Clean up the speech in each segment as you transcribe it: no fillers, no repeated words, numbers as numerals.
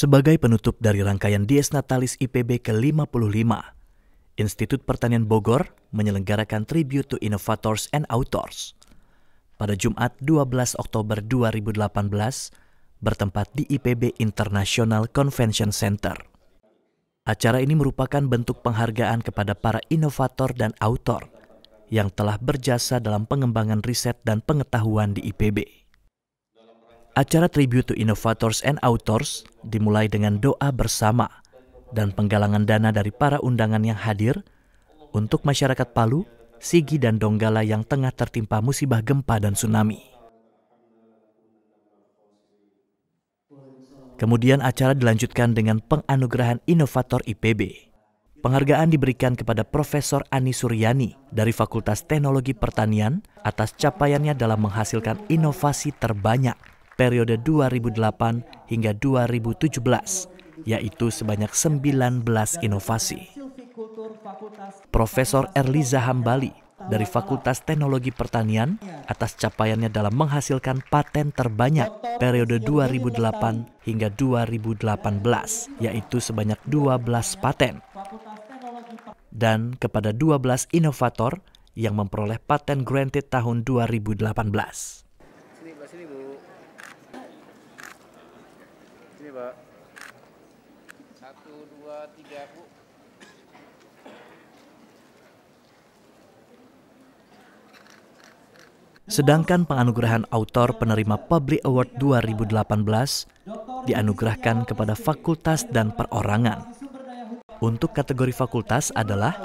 Sebagai penutup dari rangkaian Dies Natalis IPB ke-55, Institut Pertanian Bogor menyelenggarakan Tribute to Innovators and Authors pada Jumat 12 Oktober 2018 bertempat di IPB International Convention Center. Acara ini merupakan bentuk penghargaan kepada para inovator dan autor yang telah berjasa dalam pengembangan riset dan pengetahuan di IPB. Acara Tribute to Innovators and Authors dimulai dengan doa bersama dan penggalangan dana dari para undangan yang hadir untuk masyarakat Palu, Sigi, dan Donggala yang tengah tertimpa musibah gempa dan tsunami. Kemudian acara dilanjutkan dengan penganugerahan inovator IPB. Penghargaan diberikan kepada Profesor Ani Suryani dari Fakultas Teknologi Pertanian atas capaiannya dalam menghasilkan inovasi terbanyak periode 2008 hingga 2017, yaitu sebanyak 19 inovasi. Profesor Erliza Hambali dari Fakultas Teknologi Pertanian atas capaiannya dalam menghasilkan paten terbanyak periode 2008 hingga 2018, yaitu sebanyak 12 paten. Dan kepada 12 inovator yang memperoleh paten granted tahun 2018. Ini, Pak. 1, 2, 3, Bu. Sedangkan penganugerahan autor penerima Public Award 2018 dianugerahkan kepada fakultas dan perorangan. Untuk kategori fakultas adalah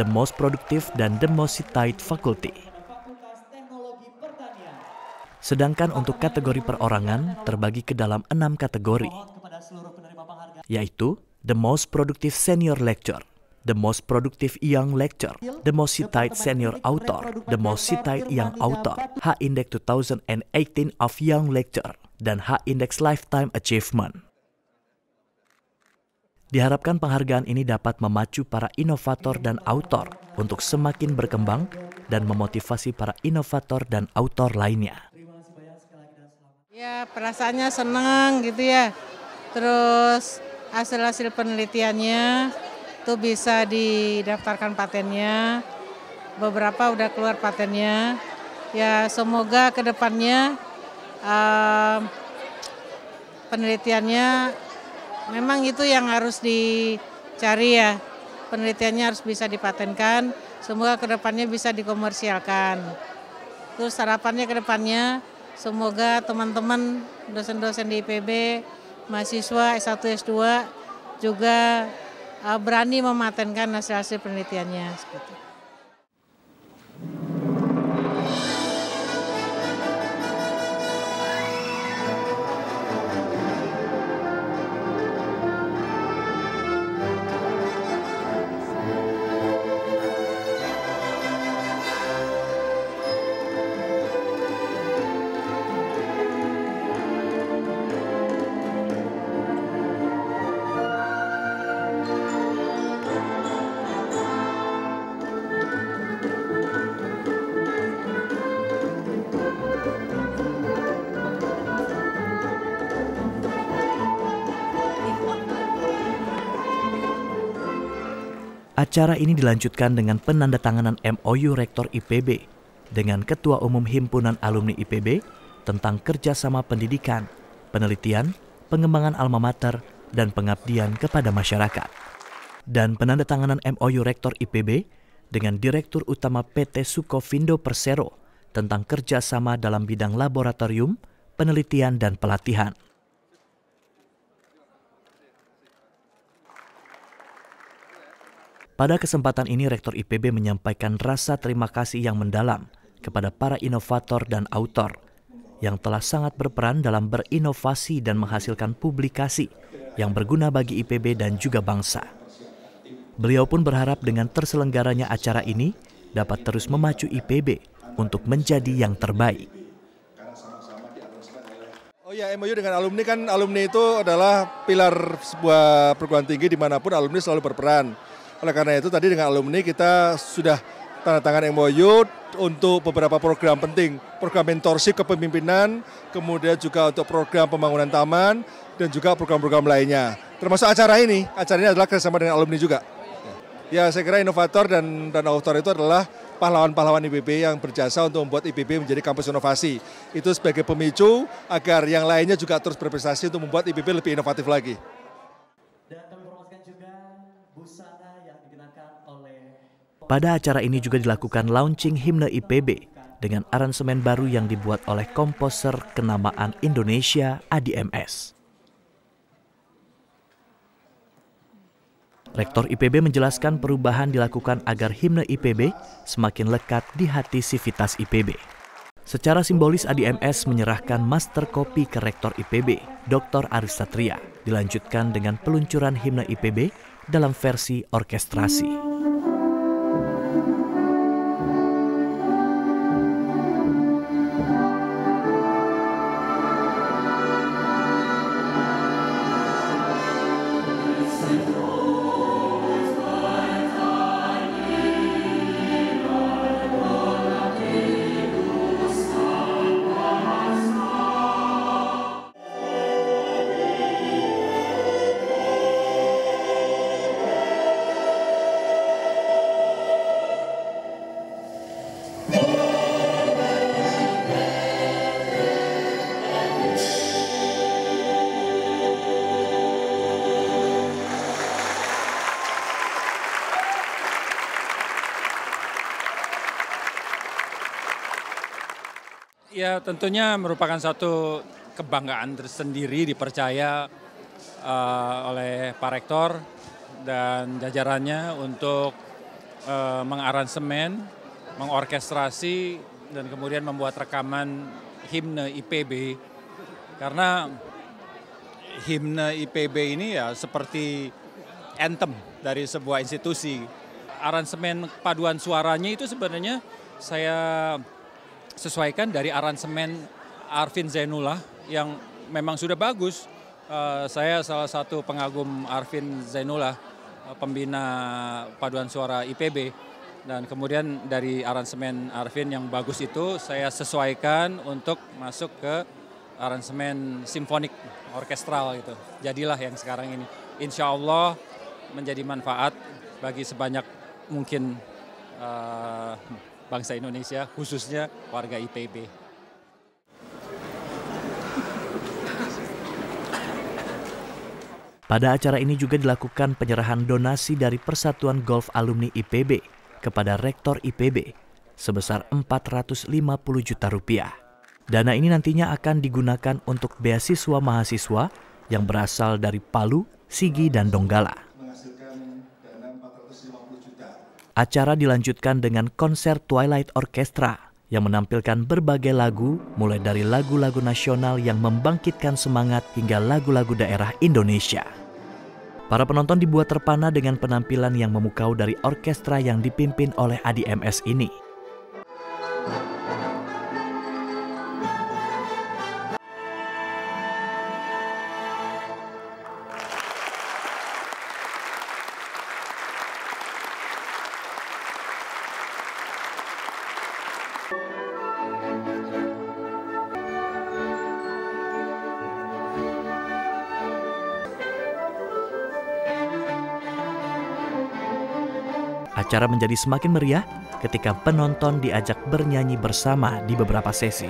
The Most Productive dan The Most Cited Faculty. Sedangkan untuk kategori perorangan terbagi ke dalam 6 kategori, yaitu The Most Productive Senior Lecturer, The Most Productive Young Lecturer, The Most Cited Senior Author, The Most Cited Young Author, H-Index 2018 of Young Lecturer, dan H-Index Lifetime Achievement. Diharapkan penghargaan ini dapat memacu para inovator dan autor untuk semakin berkembang dan memotivasi para inovator dan autor lainnya. Ya, perasaannya senang gitu ya, terus hasil-hasil penelitiannya tuh bisa didaftarkan patennya, beberapa udah keluar patennya, ya semoga kedepannya penelitiannya memang itu yang harus dicari ya, penelitiannya harus bisa dipatenkan, semoga kedepannya bisa dikomersialkan, terus harapannya kedepannya semoga teman-teman dosen-dosen di IPB, mahasiswa S1, S2 juga berani mematenkan hasil-hasil penelitiannya. Acara ini dilanjutkan dengan penandatanganan MOU Rektor IPB dengan Ketua Umum Himpunan Alumni IPB tentang kerjasama pendidikan, penelitian, pengembangan alma mater, dan pengabdian kepada masyarakat. Dan penandatanganan MOU Rektor IPB dengan Direktur Utama PT Sucofindo Persero tentang kerjasama dalam bidang laboratorium, penelitian, dan pelatihan. Pada kesempatan ini, Rektor IPB menyampaikan rasa terima kasih yang mendalam kepada para inovator dan autor yang telah sangat berperan dalam berinovasi dan menghasilkan publikasi yang berguna bagi IPB dan juga bangsa. Beliau pun berharap dengan terselenggaranya acara ini dapat terus memacu IPB untuk menjadi yang terbaik. Oh ya, MOU dengan alumni kan, alumni itu adalah pilar sebuah perguruan tinggi dimanapun alumni selalu berperan. Oleh karena itu tadi dengan alumni kita sudah tanda tangan MOU untuk beberapa program penting, program mentorship kepemimpinan, kemudian juga untuk program pembangunan taman, dan juga program-program lainnya. Termasuk acara ini, adalah kerjasama dengan alumni juga. Ya, saya kira inovator dan autor itu adalah pahlawan-pahlawan IPB yang berjasa untuk membuat IPB menjadi kampus inovasi. Itu sebagai pemicu agar yang lainnya juga terus berprestasi untuk membuat IPB lebih inovatif lagi. Pada acara ini juga dilakukan launching himne IPB dengan aransemen baru yang dibuat oleh komposer kenamaan Indonesia, Addie MS. Rektor IPB menjelaskan perubahan dilakukan agar himne IPB semakin lekat di hati sivitas IPB. Secara simbolis, Addie MS menyerahkan master copy ke Rektor IPB, Dr. Aris Satria, dilanjutkan dengan peluncuran himne IPB dalam versi orkestrasi. Ya, tentunya merupakan satu kebanggaan tersendiri, dipercaya oleh Pak Rektor dan jajarannya untuk mengaransemen, mengorkestrasi, dan kemudian membuat rekaman himne IPB. Karena himne IPB ini ya seperti anthem dari sebuah institusi. Aransemen paduan suaranya itu sebenarnya saya sesuaikan dari aransemen Arvin Zainullah yang memang sudah bagus. Saya salah satu pengagum Arvin Zainullah, pembina paduan suara IPB. Dan kemudian dari aransemen Arvin yang bagus itu saya sesuaikan untuk masuk ke aransemen simfonik orkestral gitu. Jadilah yang sekarang ini. Insya Allah menjadi manfaat bagi sebanyak mungkin bangsa Indonesia, khususnya warga IPB. Pada acara ini juga dilakukan penyerahan donasi dari Persatuan Golf Alumni IPB kepada Rektor IPB sebesar Rp450 juta. Dana ini nantinya akan digunakan untuk beasiswa mahasiswa yang berasal dari Palu, Sigi, dan Donggala. Acara dilanjutkan dengan konser Twilight Orchestra yang menampilkan berbagai lagu, mulai dari lagu-lagu nasional yang membangkitkan semangat hingga lagu-lagu daerah Indonesia. Para penonton dibuat terpana dengan penampilan yang memukau dari orkestra yang dipimpin oleh Addie MS ini. Acara menjadi semakin meriah ketika penonton diajak bernyanyi bersama di beberapa sesi.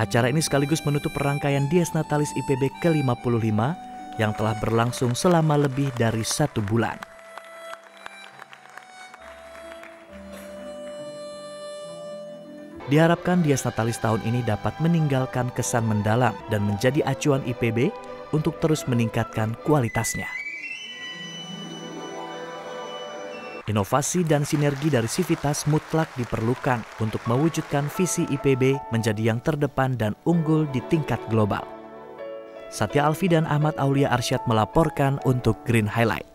Acara ini sekaligus menutup rangkaian Dies Natalis IPB ke-55 yang telah berlangsung selama lebih dari 1 bulan. Diharapkan Dies Natalis tahun ini dapat meninggalkan kesan mendalam dan menjadi acuan IPB untuk terus meningkatkan kualitasnya. Inovasi dan sinergi dari sivitas mutlak diperlukan untuk mewujudkan visi IPB menjadi yang terdepan dan unggul di tingkat global. Satya Alfi dan Ahmad Aulia Arsyad melaporkan untuk Green Highlight.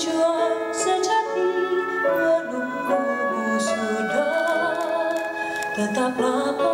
tujuan sejati menunggumu sudah, tetaplah.